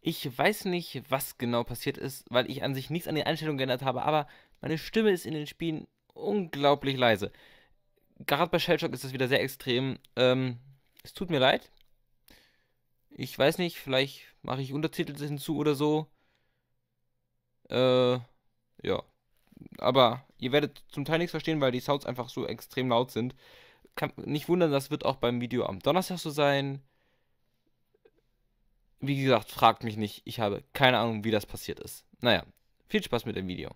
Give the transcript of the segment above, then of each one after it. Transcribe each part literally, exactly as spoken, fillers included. Ich weiß nicht, was genau passiert ist, weil ich an sich nichts an den Einstellungen geändert habe, aber meine Stimme ist in den Spielen unglaublich leise. Gerade bei Shellshock ist das wieder sehr extrem. Ähm, es tut mir leid. Ich weiß nicht, vielleicht mache ich Untertitel hinzu oder so. Äh, ja. Aber ihr werdet zum Teil nichts verstehen, weil die Sounds einfach so extrem laut sind. Kann nicht wundern, das wird auch beim Video am Donnerstag so sein. Wie gesagt, fragt mich nicht. Ich habe keine Ahnung, wie das passiert ist. Naja, viel Spaß mit dem Video.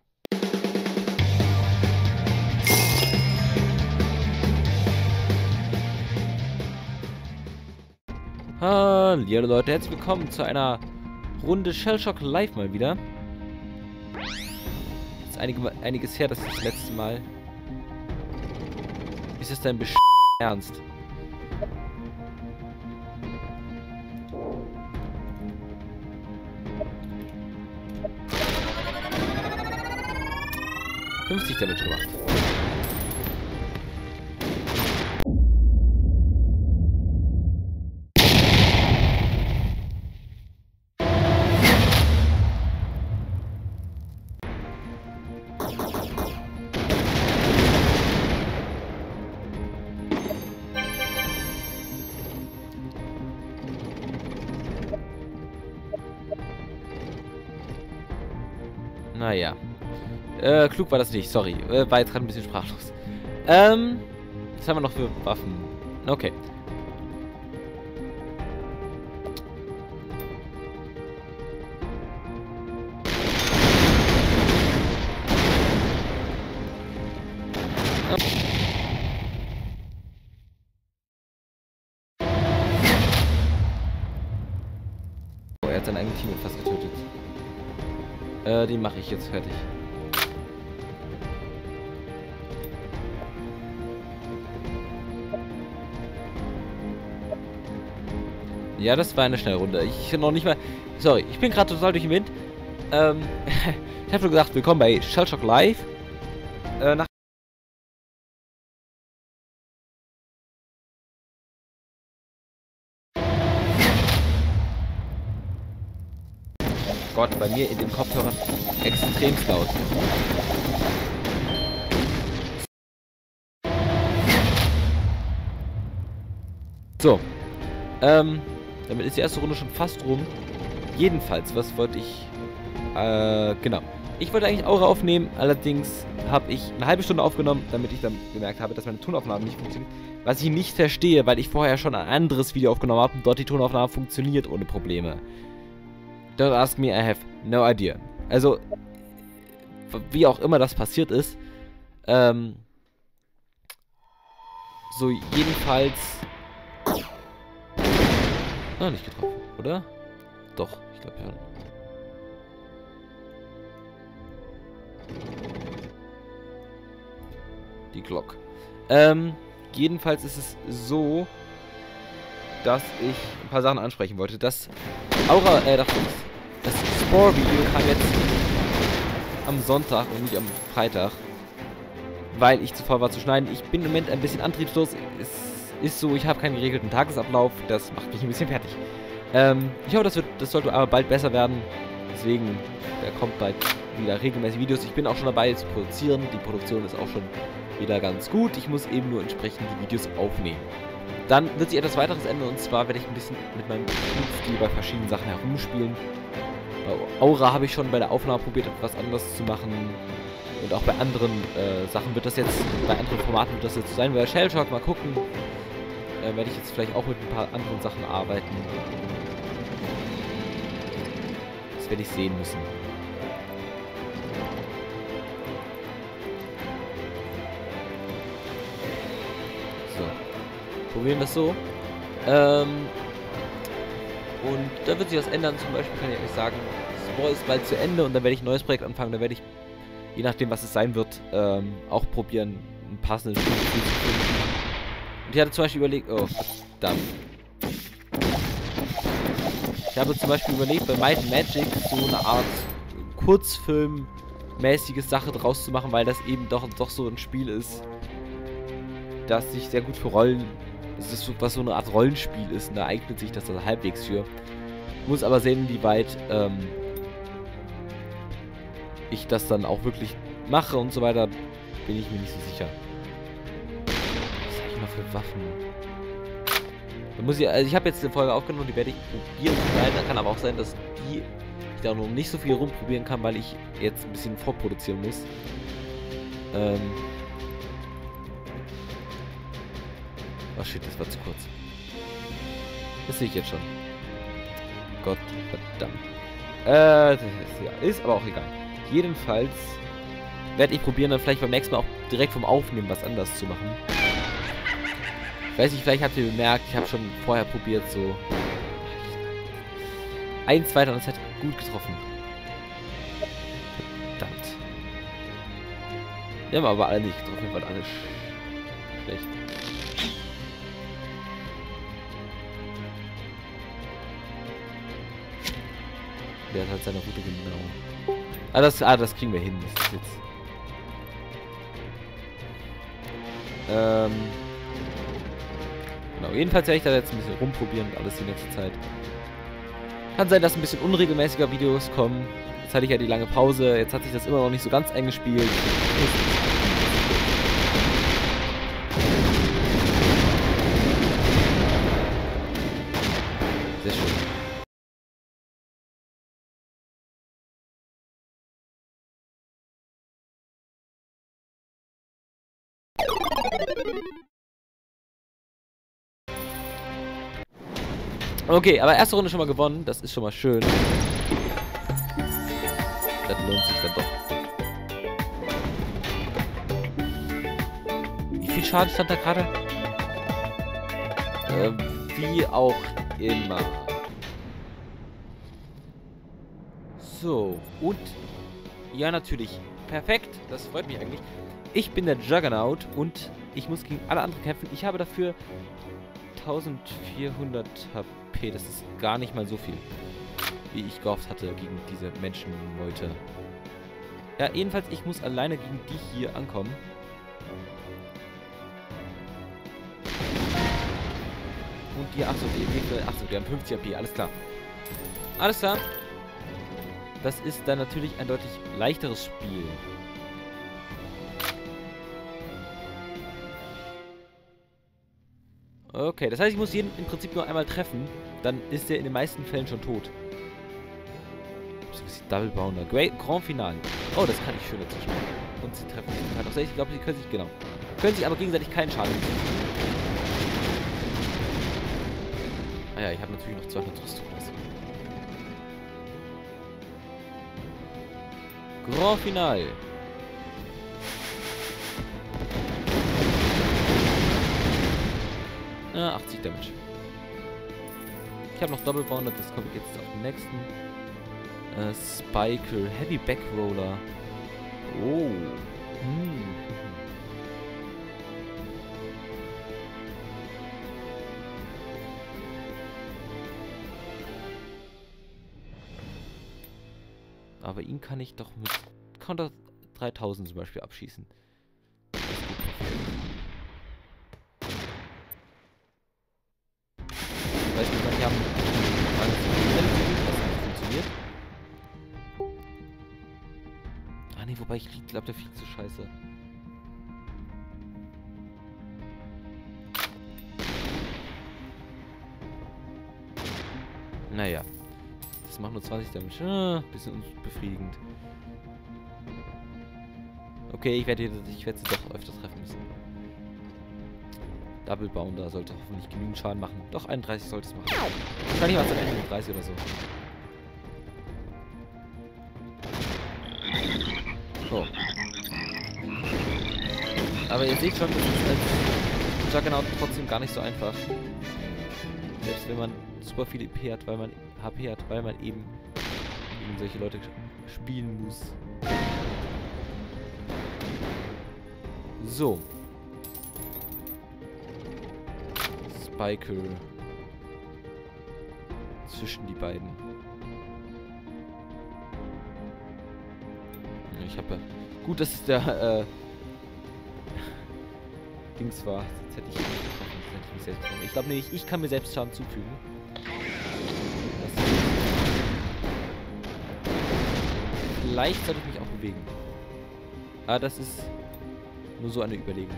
Hallo Leute, herzlich willkommen zu einer Runde Shellshock Live mal wieder. Ist einiges her, das ist das letzte Mal. Ist das dein Besch... Ernst? fünfzig Damage gemacht. Naja. Äh, klug war das nicht, sorry. Äh, war jetzt gerade ein bisschen sprachlos. Ähm, was haben wir noch für Waffen? Okay. Oh, er hat sein eigenes Team fast getötet. Äh, den mache ich jetzt fertig. Ja, das war eine Schnellrunde. Ich noch nicht mal... Sorry, ich bin gerade total durch den Wind. Ähm, ich habe schon gesagt, willkommen bei Shellshock Live. Äh, nach... Gott, bei mir in den Kopfhörern extrem laut. So. Ähm... Damit ist die erste Runde schon fast rum. Jedenfalls, was wollte ich... Äh, genau. Ich wollte eigentlich Aura aufnehmen, allerdings habe ich eine halbe Stunde aufgenommen, damit ich dann gemerkt habe, dass meine Tonaufnahmen nicht funktionieren. Was ich nicht verstehe, weil ich vorher schon ein anderes Video aufgenommen habe und dort die Tonaufnahme funktioniert ohne Probleme. Don't ask me, I have no idea. Also, wie auch immer das passiert ist. Ähm... So, jedenfalls... Ah, nicht getroffen, oder? Doch, ich glaube ja. Die Glock. Ähm, jedenfalls ist es so, dass ich ein paar Sachen ansprechen wollte. Das Aura, äh, das, das Spore-Video kam jetzt am Sonntag und nicht am Freitag, weil ich zu faul war zu schneiden. Ich bin im Moment ein bisschen antriebslos. Ist Ist so, ich habe keinen geregelten Tagesablauf, das macht mich ein bisschen fertig. Ähm, ich hoffe, das, wird, das sollte aber bald besser werden. Deswegen, da kommt bald wieder regelmäßig Videos. Ich bin auch schon dabei zu produzieren. Die Produktion ist auch schon wieder ganz gut. Ich muss eben nur entsprechend die Videos aufnehmen. Dann wird sich etwas weiteres ändern, und zwar werde ich ein bisschen mit meinem Spielstil bei verschiedenen Sachen herumspielen. Bei Aura habe ich schon bei der Aufnahme probiert, etwas anderes zu machen. Und auch bei anderen äh, Sachen wird das jetzt, bei anderen Formaten wird das jetzt so sein. Bei Shellshock mal gucken. Äh, werde ich jetzt vielleicht auch mit ein paar anderen Sachen arbeiten. Das werde ich sehen müssen. So. Probieren wir es so. Ähm. Und da wird sich was ändern. Zum Beispiel kann ich euch sagen, Spore ist bald zu Ende und dann werde ich ein neues Projekt anfangen. Da werde ich, je nachdem was es sein wird, ähm, auch probieren, einen passenden Spiel zu finden. Ich hatte zum Beispiel überlegt, oh, verdammt. Ich habe zum Beispiel überlegt, bei Might Magic so eine Art Kurzfilm-mäßiges Sache draus zu machen, weil das eben doch, doch so ein Spiel ist, das sich sehr gut für Rollen, es ist so, was so eine Art Rollenspiel ist, und da eignet sich das dann halbwegs für. Muss aber sehen, wie weit ähm, ich das dann auch wirklich mache und so weiter. Bin ich mir nicht so sicher. Was habe ich noch für Waffen? Da muss ich, also ich habe jetzt eine Folge aufgenommen, die werde ich probieren. Da kann aber auch sein, dass die ich da noch nicht so viel rumprobieren kann, weil ich jetzt ein bisschen vorproduzieren muss. Ähm. Oh shit, das war zu kurz. Das sehe ich jetzt schon. Gott verdammt. Äh, das ist, ja, ist aber auch egal. Jedenfalls werde ich probieren, dann vielleicht beim nächsten Mal auch direkt vom Aufnehmen was anders zu machen. Ich weiß nicht, vielleicht habt ihr bemerkt, ich habe schon vorher probiert, so... Ein, zwei, und es hat gut getroffen. Verdammt. Wir haben aber alle nicht getroffen, wir waren alle sch schlecht. Der hat halt seine Route genau. Ah das, ah, das kriegen wir hin. Das ist jetzt. Ähm... Genau, jedenfalls werde ich da jetzt ein bisschen rumprobieren und alles die nächste Zeit. Kann sein, dass ein bisschen unregelmäßiger Videos kommen. Jetzt hatte ich ja die lange Pause, jetzt hat sich das immer noch nicht so ganz eingespielt. Sehr schön. Okay, aber erste Runde schon mal gewonnen. Das ist schon mal schön. Das lohnt sich dann doch. Wie viel Schaden stand da gerade? Ähm, wie auch immer. So, und... Ja, natürlich. Perfekt. Das freut mich eigentlich. Ich bin der Juggernaut und ich muss gegen alle anderen kämpfen. Ich habe dafür... eintausendvierhundert H P, das ist gar nicht mal so viel, wie ich gehofft hatte gegen diese Menschenmeute. Ja, jedenfalls, ich muss alleine gegen die hier ankommen. Und die, achso, die, achso, die haben fünfzig H P, alles klar. Alles klar. Das ist dann natürlich ein deutlich leichteres Spiel. Okay, das heißt, ich muss jeden im Prinzip nur einmal treffen. Dann ist der in den meisten Fällen schon tot. Double Bounder. Grand Final. Oh, das kann ich schön dazwischen. Und sie treffen sich halt auch selbst. Ich glaube, sie können sich, genau. Können sich aber gegenseitig keinen Schaden machen. Ah ja, ich habe natürlich noch zweihundert Rüstung. Grand Final. Ah, achtzig Damage. Ich habe noch Double Bounder, das kommt jetzt auf den nächsten. Äh, Spiker, Heavy Backroller. Oh. Hm. Aber ihn kann ich doch mit Counter dreitausend zum Beispiel abschießen. Wobei ich glaube, der fliegt so scheiße. Naja. Das macht nur zwanzig Damage. Ah, bisschen unbefriedigend. Okay, ich werde ich werd sie doch öfter treffen müssen. Double Bounder sollte hoffentlich genügend Schaden machen. Doch, einunddreißig sollte es machen. Wahrscheinlich war es dann einunddreißig oder so. So. Aber ihr seht schon, das ist als Juggernaut trotzdem gar nicht so einfach. Selbst wenn man super viel H P hat, weil man H P hat, weil man eben gegen solche Leute spielen muss. So. Spiker. Zwischen die beiden. Ich habe... Gut, dass es der, äh... Dings war. Jetzt hätte ich... Ich glaube nicht, ich kann mir selbst Schaden zufügen. Das Vielleicht sollte ich mich auch bewegen. Aber das ist nur so eine Überlegung.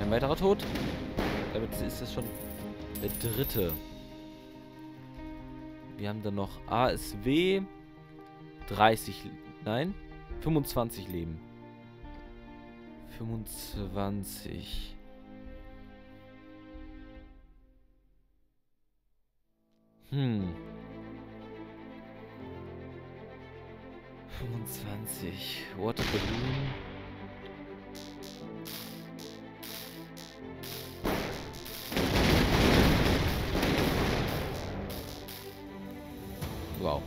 Ein weiterer Tod. Damit ist das schon der dritte. Wir haben dann noch A S W. dreißig. Nein. fünfundzwanzig Leben. fünfundzwanzig. Hm. fünfundzwanzig. Water Balloon. Wow.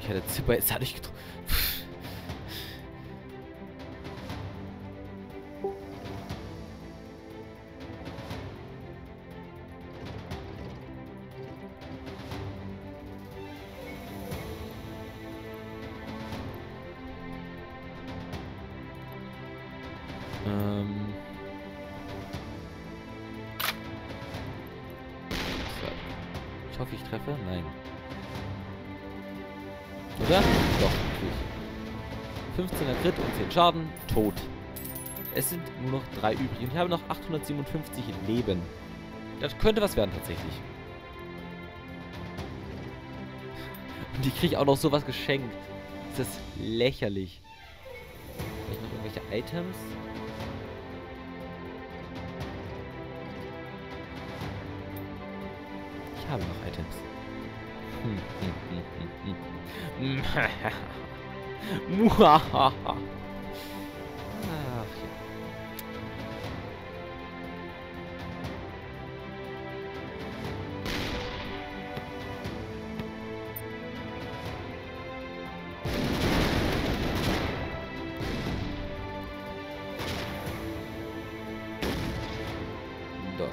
Ich hatte Zipper jetzt hatte ich getroffen. ähm. So. Ich hoffe, ich treffe. Nein. Oder? Doch, natürlich. fünfzehner Crit und zehn Schaden. Tot. Es sind nur noch drei übrig. Und ich habe noch achthundertsiebenundfünfzig Leben. Das könnte was werden, tatsächlich. Und ich kriege auch noch sowas geschenkt. Ist das lächerlich. Habe ich noch irgendwelche Items? Ich habe noch Items. Hm, hm, hm, hm, hm. Ach ja. Doch.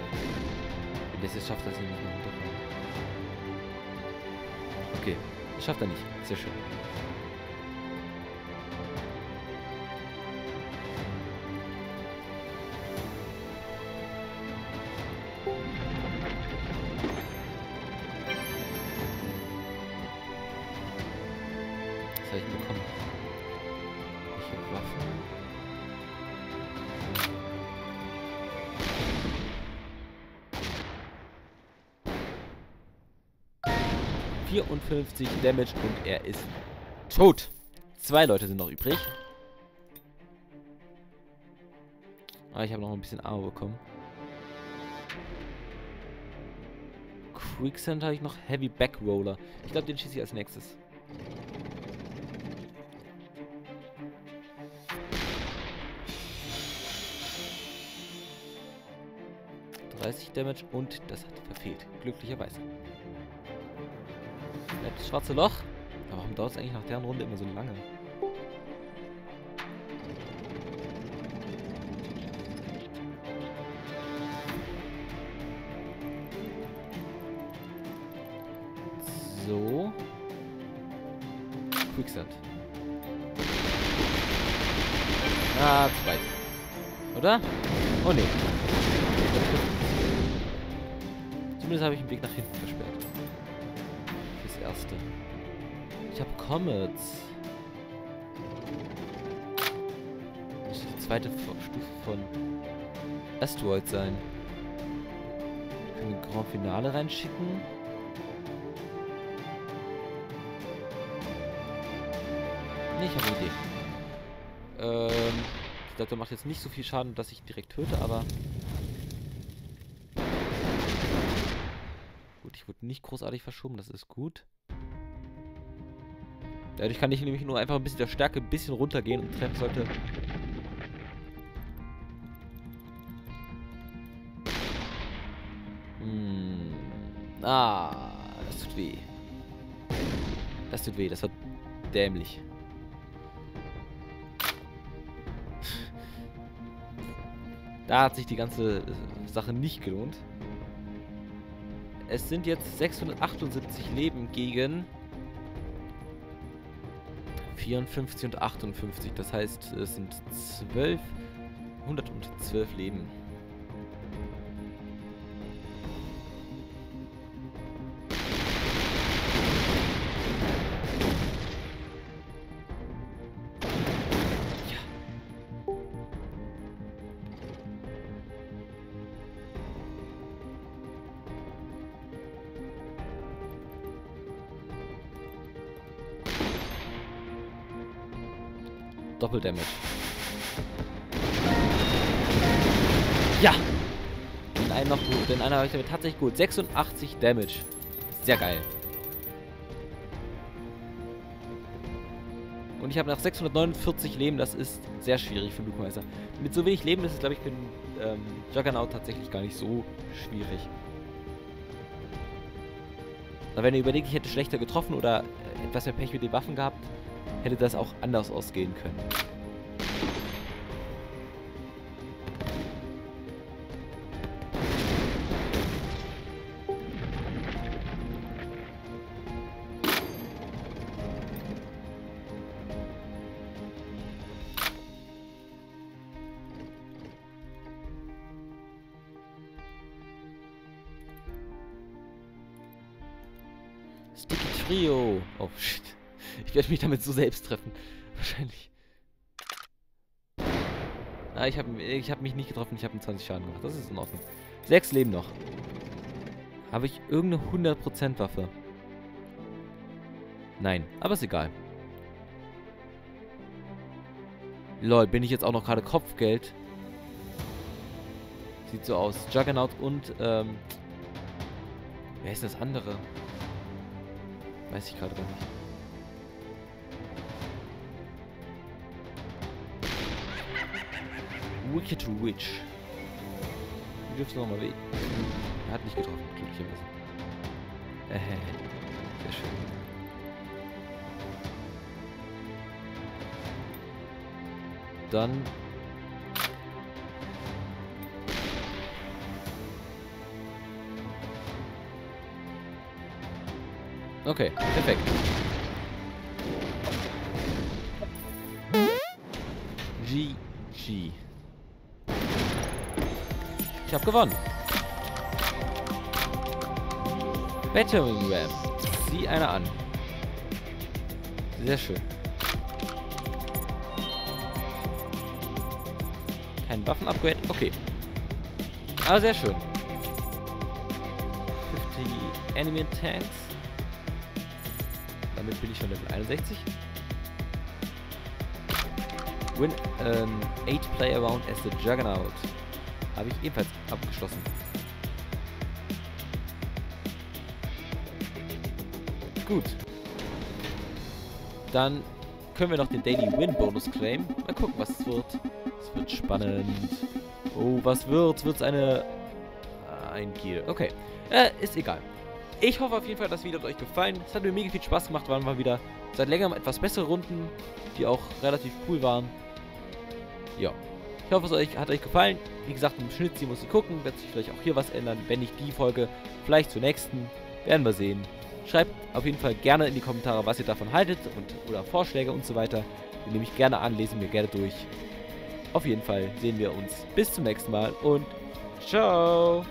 Wenn das jetzt schafft, dass ich nicht mehr runterkomme. Okay. Das schafft er nicht. Sehr schön. Was habe ich bekommen? Welche Waffen? vierundfünfzig Damage und er ist tot. Zwei Leute sind noch übrig. Ah, ich habe noch ein bisschen Armor bekommen. Quicksand habe ich noch. Heavy Backroller. Ich glaube, den schieße ich als nächstes. dreißig Damage und das hat verfehlt. Glücklicherweise. Das schwarze Loch. Aber warum dauert es eigentlich nach deren Runde immer so lange? So. Quicksand. Ah, zweit. Oder? Oh ne. Zumindest habe ich einen Weg nach hinten versperrt. Erste. Ich habe Comets. Das ist die zweite Stufe von Asteroid sein. Können wir ein Grand Finale reinschicken? Ne, ich habe eine Idee. Ähm, ich glaube, der macht jetzt nicht so viel Schaden, dass ich ihn direkt töte, aber... Wird nicht großartig verschoben, das ist gut. Dadurch kann ich nämlich nur einfach ein bisschen der Stärke ein bisschen runtergehen und treffen sollte. Hm. Ah, das tut weh. Das tut weh, das war dämlich. Da hat sich die ganze Sache nicht gelohnt. Es sind jetzt sechshundertachtundsiebzig Leben gegen vierundfünfzig und achtundfünfzig. Das heißt, es sind zwölf, hundertzwölf Leben. Doppeldamage. Ja! Den einen noch gut. Den einen habe ich damit tatsächlich gut. sechsundachtzig Damage. Sehr geil. Und ich habe nach sechshundertneunundvierzig Leben. Das ist sehr schwierig für den Blutmeister. Mit so wenig Leben ist es, glaube ich, für den ähm, Juggernaut tatsächlich gar nicht so schwierig. Aber wenn ihr überlegt, ich hätte schlechter getroffen oder etwas mehr Pech mit den Waffen gehabt, hätte das auch anders ausgehen können. Sticky Trio. Oh, shit. Ich werde mich damit so selbst treffen. Wahrscheinlich. Ah, ich habe ich hab mich nicht getroffen. Ich habe einen zwanzig Schaden gemacht. Das ist in Ordnung. Sechs Leben noch. Habe ich irgendeine hundert Prozent Waffe? Nein, aber ist egal. Lol, bin ich jetzt auch noch gerade Kopfgeld? Sieht so aus. Juggernaut und, ähm... wer ist das andere? Weiß ich gerade gar nicht. Wicked Witch. Du dürfst noch mal weh. Er hat nicht getroffen, glücklicherweise. Äh, sehr schön. Dann. Okay, perfekt. G G. Ich habe gewonnen. Battering Ram. Sieh einer an. Sehr schön. Kein Waffen-Upgrade. Okay. Aber sehr schön. fünfzig Enemy Tanks. Damit bin ich schon Level einundsechzig. Win an eight player round as the Juggernaut. Habe ich ebenfalls abgeschlossen. Gut. Dann können wir noch den Daily Win Bonus claimen. Mal gucken, was es wird. Es wird spannend. Oh, was wird's? Wird's eine... ein Gear. Okay. Äh, ist egal. Ich hoffe auf jeden Fall, das Video hat euch gefallen. Es hat mir mega viel Spaß gemacht. Waren wir wieder seit längerem etwas bessere Runden, die auch relativ cool waren. Ja. Ich hoffe, es euch, hat euch gefallen. Wie gesagt, im Schnitt muss ich gucken. Wird sich vielleicht auch hier was ändern. Wenn nicht die Folge, vielleicht zur nächsten. Werden wir sehen. Schreibt auf jeden Fall gerne in die Kommentare, was ihr davon haltet und oder Vorschläge und so weiter. Die nehme ich gerne an, lesen wir gerne durch. Auf jeden Fall sehen wir uns. Bis zum nächsten Mal und ciao!